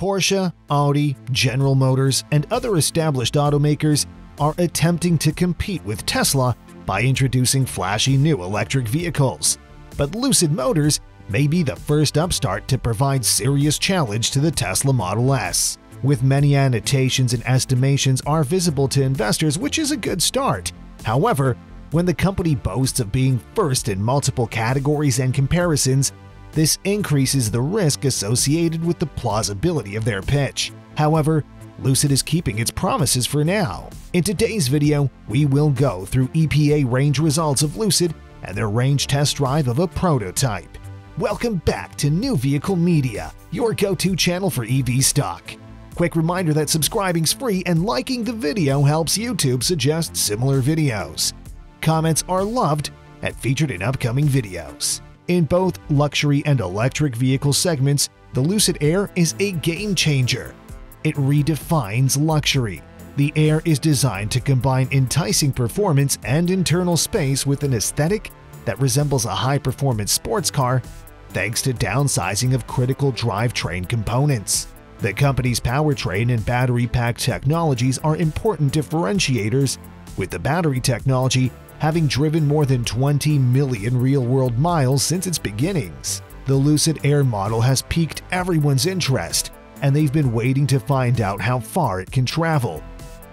Porsche, Audi, General Motors, and other established automakers are attempting to compete with Tesla by introducing flashy new electric vehicles. But Lucid Motors may be the first upstart to provide serious challenge to the Tesla Model S. With many annotations and estimations are visible to investors, which is a good start. However, when the company boasts of being first in multiple categories and comparisons, this increases the risk associated with the plausibility of their pitch. However, Lucid is keeping its promises for now. In today's video, we will go through EPA range results of Lucid and their range test drive of a prototype. Welcome back to New Vehicle Media, your go-to channel for EV stock. Quick reminder that subscribing's free and liking the video helps YouTube suggest similar videos. Comments are loved and featured in upcoming videos. In both luxury and electric vehicle segments, the Lucid Air is a game changer. It redefines luxury. The Air is designed to combine enticing performance and internal space with an aesthetic that resembles a high-performance sports car, thanks to downsizing of critical drivetrain components. The company's powertrain and battery pack technologies are important differentiators, with the battery technology having driven more than 20 million real-world miles since its beginnings. The Lucid Air model has piqued everyone's interest, and they've been waiting to find out how far it can travel.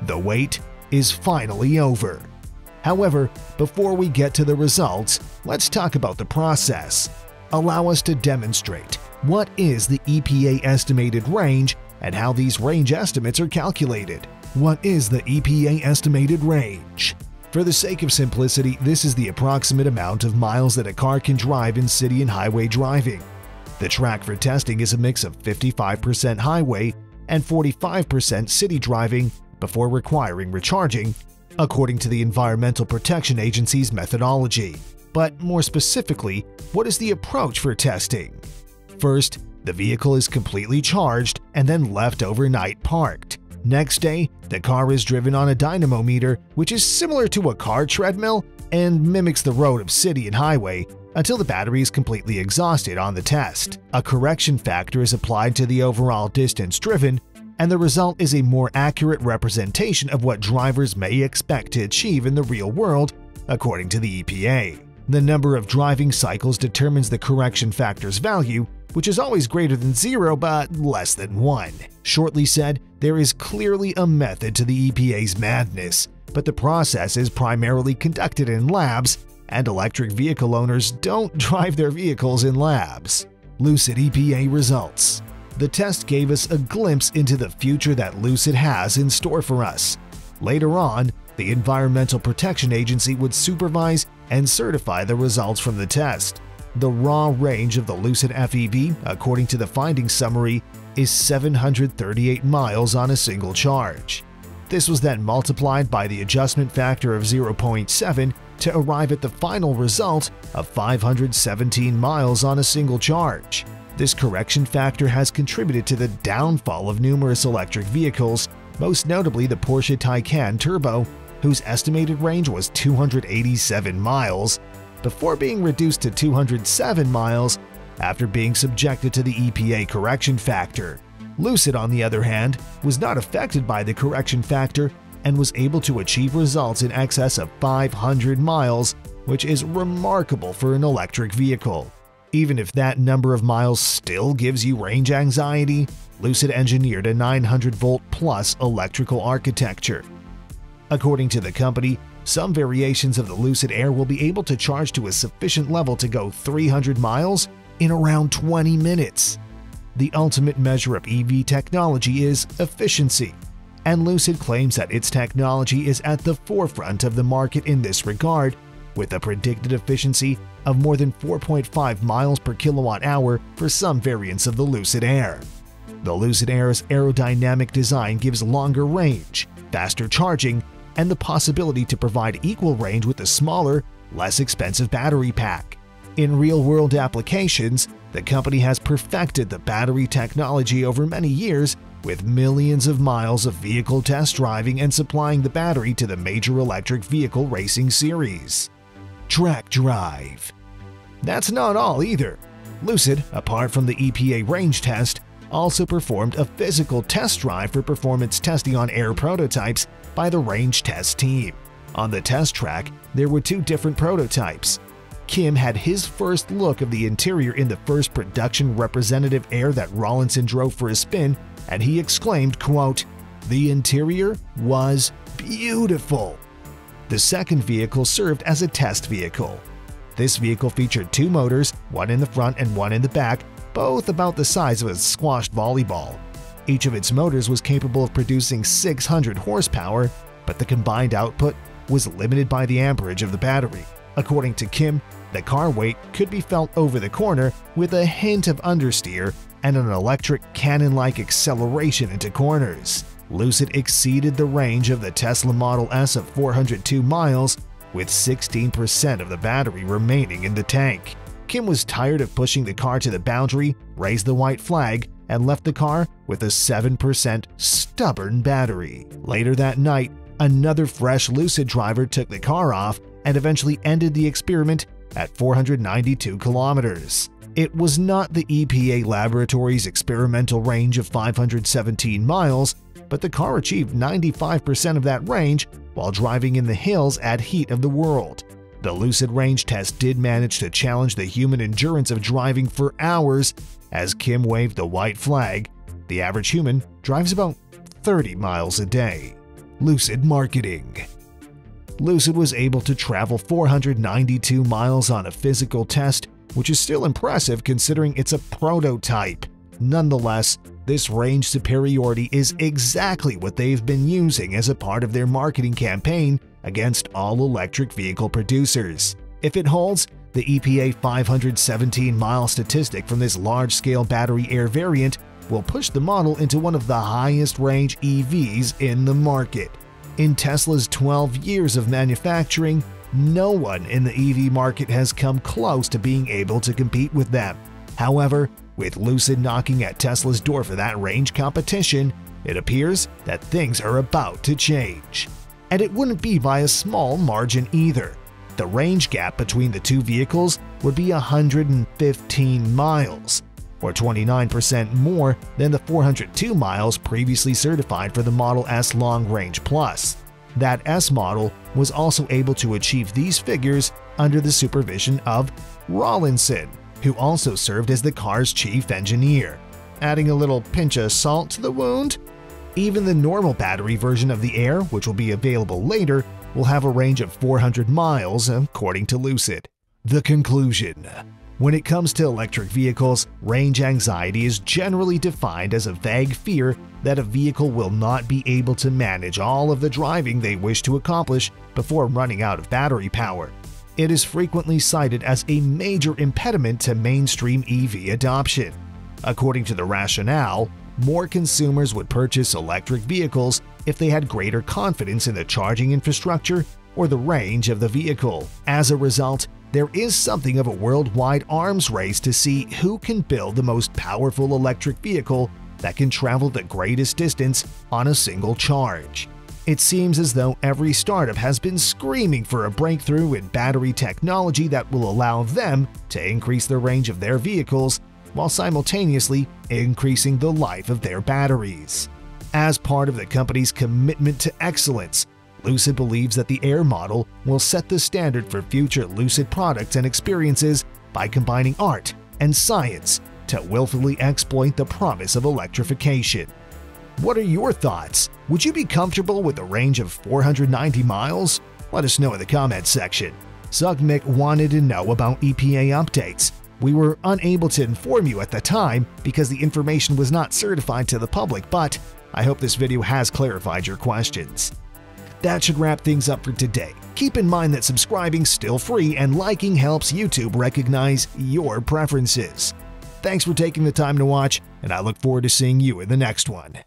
The wait is finally over. However, before we get to the results, let's talk about the process. Allow us to demonstrate what is the EPA estimated range and how these range estimates are calculated. What is the EPA estimated range? For the sake of simplicity, this is the approximate amount of miles that a car can drive in city and highway driving. The track for testing is a mix of 55% highway and 45% city driving before requiring recharging, according to the Environmental Protection Agency's methodology. But more specifically, what is the approach for testing? First, the vehicle is completely charged and then left overnight parked. Next day, the car is driven on a dynamometer, which is similar to a car treadmill and mimics the road of city and highway, until the battery is completely exhausted on the test. A correction factor is applied to the overall distance driven, and the result is a more accurate representation of what drivers may expect to achieve in the real world, according to the EPA. The number of driving cycles determines the correction factor's value, which is always greater than 0 but less than 1. Shortly said, there is clearly a method to the EPA's madness, but the process is primarily conducted in labs, and electric vehicle owners don't drive their vehicles in labs. Lucid EPA results. The test gave us a glimpse into the future that Lucid has in store for us. Later on, the Environmental Protection Agency would supervise and certify the results from the test. The raw range of the Lucid FEV, according to the findings summary, is 738 miles on a single charge. This was then multiplied by the adjustment factor of 0.7 to arrive at the final result of 517 miles on a single charge. This correction factor has contributed to the downfall of numerous electric vehicles, most notably the Porsche Taycan Turbo, whose estimated range was 287 miles, before being reduced to 207 miles after being subjected to the EPA correction factor. Lucid, on the other hand, was not affected by the correction factor and was able to achieve results in excess of 500 miles, which is remarkable for an electric vehicle. Even if that number of miles still gives you range anxiety, Lucid engineered a 900-volt plus electrical architecture. According to the company, some variations of the Lucid Air will be able to charge to a sufficient level to go 300 miles in around 20 minutes. The ultimate measure of EV technology is efficiency, and Lucid claims that its technology is at the forefront of the market in this regard, with a predicted efficiency of more than 4.5 miles per kilowatt hour for some variants of the Lucid Air. The Lucid Air's aerodynamic design gives longer range, faster charging, and the possibility to provide equal range with a smaller, less expensive battery pack. In real-world applications, the company has perfected the battery technology over many years, with millions of miles of vehicle test driving and supplying the battery to the major electric vehicle racing series. Track drive. That's not all either. Lucid, apart from the EPA range test, also performed a physical test drive for performance testing on air prototypes by the range test team. On the test track, there were two different prototypes. Kim had his first look of the interior in the first production representative Air that Rawlinson drove for a spin, and he exclaimed, quote, "The interior was beautiful." The second vehicle served as a test vehicle. This vehicle featured two motors, one in the front and one in the back, both about the size of a squashed volleyball. Each of its motors was capable of producing 600 horsepower, but the combined output was limited by the amperage of the battery. According to Kim, the car weight could be felt over the corner with a hint of understeer and an electric cannon-like acceleration into corners. Lucid exceeded the range of the Tesla Model S of 402 miles, with 16% of the battery remaining in the tank. Kim was tired of pushing the car to the boundary, raised the white flag, and left the car with a 7% stubborn battery. Later that night, another fresh Lucid driver took the car off and eventually ended the experiment at 492 kilometers. It was not the EPA laboratory's experimental range of 517 miles, but the car achieved 95% of that range while driving in the hills at heat of the world. The Lucid range test did manage to challenge the human endurance of driving for hours. As Kim waved the white flag, the average human drives about 30 miles a day. Lucid marketing. Lucid was able to travel 492 miles on a physical test, which is still impressive considering it's a prototype. Nonetheless, this range superiority is exactly what they've been using as a part of their marketing campaign against all electric vehicle producers. If it holds, the EPA 517-mile statistic from this large-scale battery Air variant will push the model into one of the highest-range EVs in the market. In Tesla's 12 years of manufacturing, no one in the EV market has come close to being able to compete with them. However, with Lucid knocking at Tesla's door for that range competition, it appears that things are about to change. And it wouldn't be by a small margin either. The range gap between the two vehicles would be 115 miles, or 29% more than the 402 miles previously certified for the Model S Long Range Plus. That S model was also able to achieve these figures under the supervision of Rawlinson, who also served as the car's chief engineer. Adding a little pinch of salt to the wound? Even the normal battery version of the Air, which will be available later, will have a range of 400 miles, according to Lucid. The conclusion. When it comes to electric vehicles, range anxiety is generally defined as a vague fear that a vehicle will not be able to manage all of the driving they wish to accomplish before running out of battery power. It is frequently cited as a major impediment to mainstream EV adoption. According to the rationale, more consumers would purchase electric vehicles if they had greater confidence in the charging infrastructure or the range of the vehicle. As a result, there is something of a worldwide arms race to see who can build the most powerful electric vehicle that can travel the greatest distance on a single charge. It seems as though every startup has been screaming for a breakthrough in battery technology that will allow them to increase the range of their vehicles while simultaneously increasing the life of their batteries. As part of the company's commitment to excellence, Lucid believes that the Air model will set the standard for future Lucid products and experiences by combining art and science to willfully exploit the promise of electrification. What are your thoughts? Would you be comfortable with a range of 490 miles? Let us know in the comments section. Sugmick wanted to know about EPA updates. We were unable to inform you at the time because the information was not certified to the public, but I hope this video has clarified your questions. That should wrap things up for today. Keep in mind that subscribing's still free and liking helps YouTube recognize your preferences. Thanks for taking the time to watch, and I look forward to seeing you in the next one.